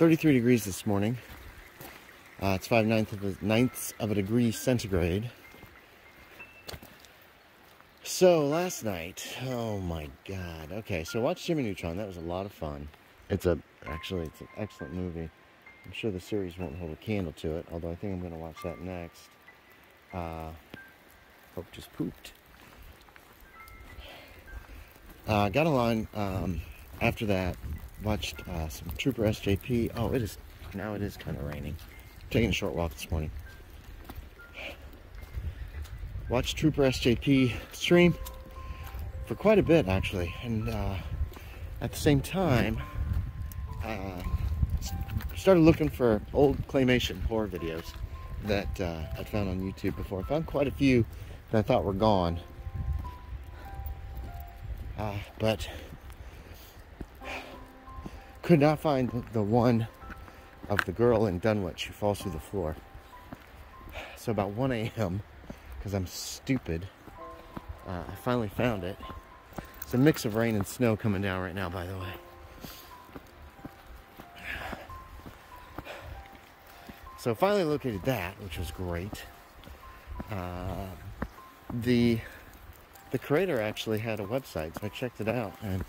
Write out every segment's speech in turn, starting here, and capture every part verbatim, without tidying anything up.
thirty-three degrees this morning. Uh, it's five ninths of, a, ninths of a degree centigrade. So last night, oh my god. Okay, so watch Jimmy Neutron. That was a lot of fun. It's a, actually, it's an excellent movie. I'm sure the series won't hold a candle to it, although I think I'm going to watch that next. Uh, Hope just pooped. Uh, got along, um, after that, watched uh, some Trooper S J P. Oh, it is, now it is kind of raining. Taking a short walk this morning. Watched Trooper S J P stream for quite a bit, actually. And uh, at the same time, uh, started looking for old claymation horror videos that uh, I'd found on YouTube before. I found quite a few that I thought were gone. Uh, but could not find the, the one of the girl in Dunwich who falls through the floor. So about one A M, because I'm stupid, uh, I finally found it. It's a mix of rain and snow coming down right now, by the way. So finally located that, which was great. Uh, the the creator actually had a website, so I checked it out, and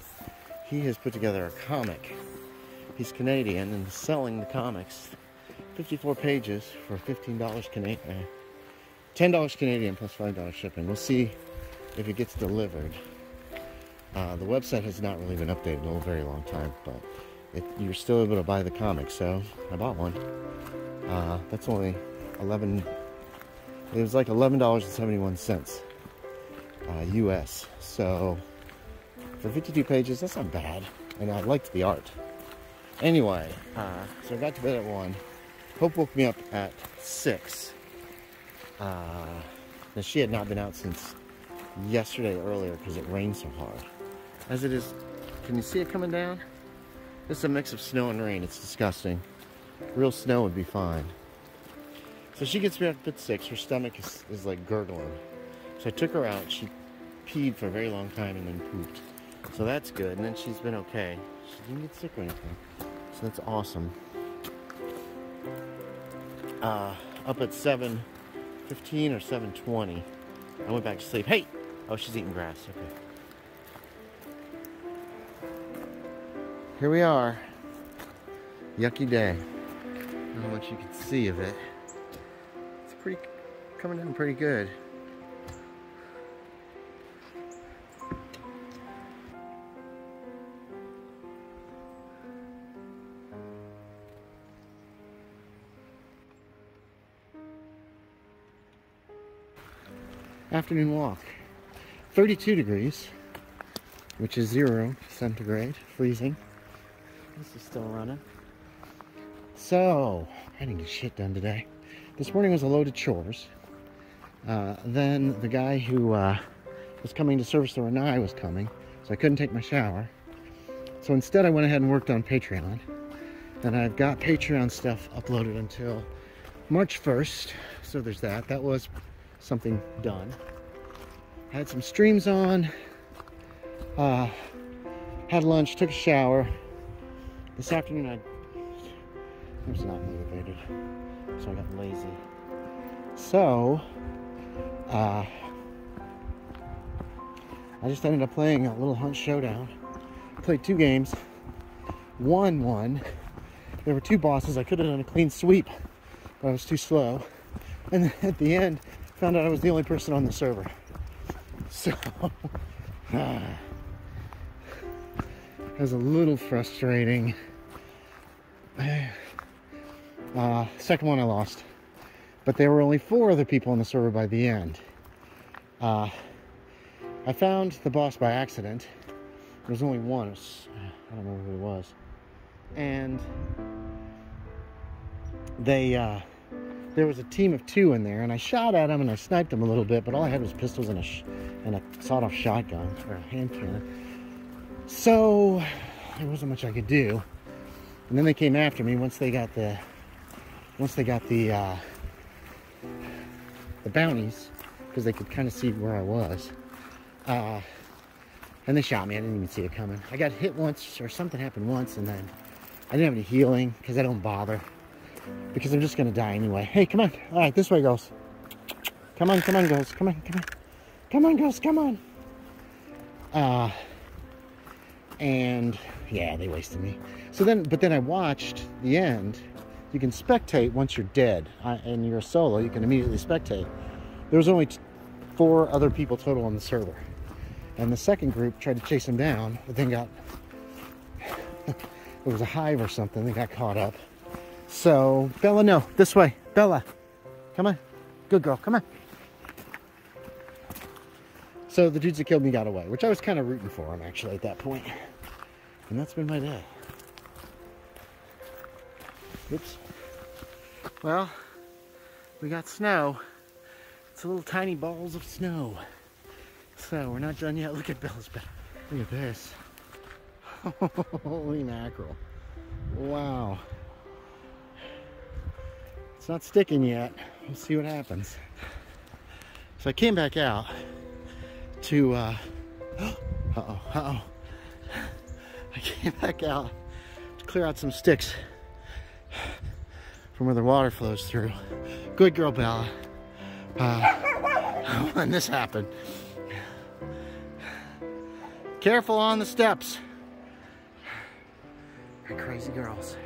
he has put together a comic. He's Canadian and selling the comics, fifty-four pages for fifteen dollars Canadian, ten dollars Canadian plus five dollars shipping. We'll see if it gets delivered. Uh, the website has not really been updated in a very long time, but it, you're still able to buy the comic, so I bought one. Uh, that's only eleven. It was like eleven dollars and seventy-one cents uh, U S. So for fifty-two pages, that's not bad, and I liked the art. Anyway, uh, so I got to bed at one. Hope woke me up at six. Uh, and she had not been out since yesterday earlier because it rained so hard. As it is, can you see it coming down? This is a mix of snow and rain. It's disgusting. Real snow would be fine. So she gets me up at six. Her stomach is, is like gurgling. So I took her out. She peed for a very long time and then pooped. So that's good. And then she's been okay. She didn't get sick or anything. So that's awesome. Uh, up at seven fifteen or seven twenty. I went back to sleep. Hey! Oh, she's eating grass. Okay. Here we are. Yucky day. I don't know what you can see of it. It's pretty, coming in pretty good. Afternoon walk. thirty-two degrees, which is zero centigrade, freezing. This is still running. So, I didn't get shit done today. This morning was a load of chores. Uh, then the guy who uh, was coming to service the Renai was coming, so I couldn't take my shower. So instead I went ahead and worked on Patreon. And I've got Patreon stuff uploaded until March first. So there's that. That was something done. Had some streams on, uh, had lunch, took a shower. This afternoon I was not motivated, so I got lazy. So, uh, I just ended up playing a little Hunt Showdown. Played two games, won one. There were two bosses. I could have done a clean sweep, but I was too slow. And then at the end, found out I was the only person on the server. So, that was a little frustrating. Uh, second one I lost. But there were only four other people on the server by the end. Uh, I found the boss by accident. There was only one. It was, I don't remember who it was. And they... Uh, There was a team of two in there, and I shot at them, and I sniped them a little bit, but all I had was pistols and a, sh and a sawed-off shotgun, or a hand cannon. So, there wasn't much I could do. And then they came after me once they got the, once they got the, uh, the bounties, because they could kind of see where I was. Uh, and they shot me. I didn't even see it coming. I got hit once, or something happened once, and then I didn't have any healing because I don't bother, because I'm just gonna die anyway. Hey, come on. All right, this way, girls. Come on, come on, girls. Come on, come on. Come on, girls, come on. Uh, and yeah, they wasted me. So then, but then I watched the end. You can spectate once you're dead and you're a solo. You can immediately spectate. There was only four other people total on the server. And the second group tried to chase them down, but then got, it was a hive or something. They got caught up. So, Bella, no, this way. Bella, come on. Good girl, come on. So the dudes that killed me got away, which I was kind of rooting for them, actually, at that point. And that's been my day. Oops. Well, we got snow. It's little tiny balls of snow. So we're not done yet. Look at Bella's back. Look at this. Holy mackerel. Wow. It's not sticking yet. We'll see what happens. So I came back out to, uh, uh oh, uh oh. I came back out to clear out some sticks from where the water flows through. Good girl, Bella. Uh, when this happened. Careful on the steps. Crazy girls.